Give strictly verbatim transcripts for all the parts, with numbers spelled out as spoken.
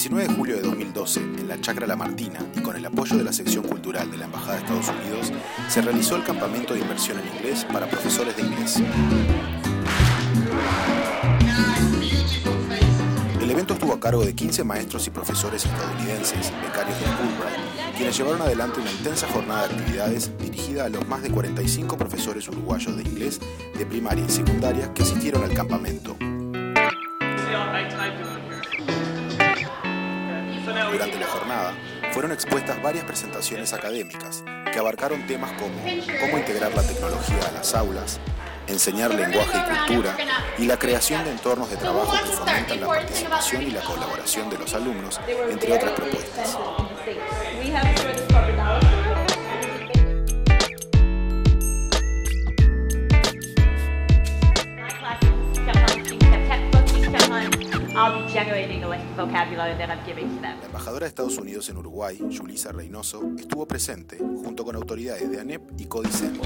diecinueve de julio de dos mil doce, en la Chacra La Martina y con el apoyo de la sección cultural de la Embajada de Estados Unidos, se realizó el campamento de inmersión en inglés para profesores de inglés. El evento estuvo a cargo de quince maestros y profesores estadounidenses, becarios de Fulbright, quienes llevaron adelante una intensa jornada de actividades dirigida a los más de cuarenta y cinco profesores uruguayos de inglés de primaria y secundaria que asistieron al campamento. Durante la jornada, fueron expuestas varias presentaciones académicas que abarcaron temas como cómo integrar la tecnología a las aulas, enseñar lenguaje y cultura, y la creación de entornos de trabajo que fomentan la participación y la colaboración de los alumnos, entre otras propuestas. La embajadora de Estados Unidos en Uruguay, Julissa Reynoso, estuvo presente junto con autoridades de ANEP y CODICEN.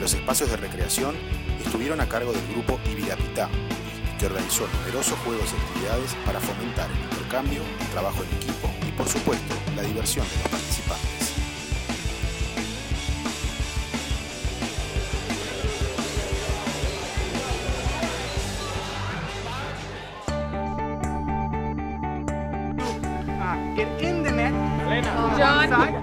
Los espacios de recreación estuvieron a cargo del grupo Ibirapitá, que organizó numerosos juegos y actividades para fomentar el intercambio, el trabajo en equipo y, por supuesto, la diversión de los participantes. Get in the net, Elena. John. Outside.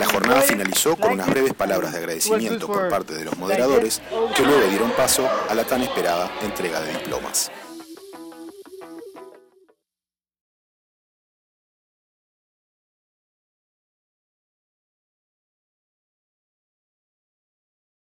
La jornada finalizó con unas breves palabras de agradecimiento por parte de los moderadores, que luego dieron paso a la tan esperada entrega de diplomas.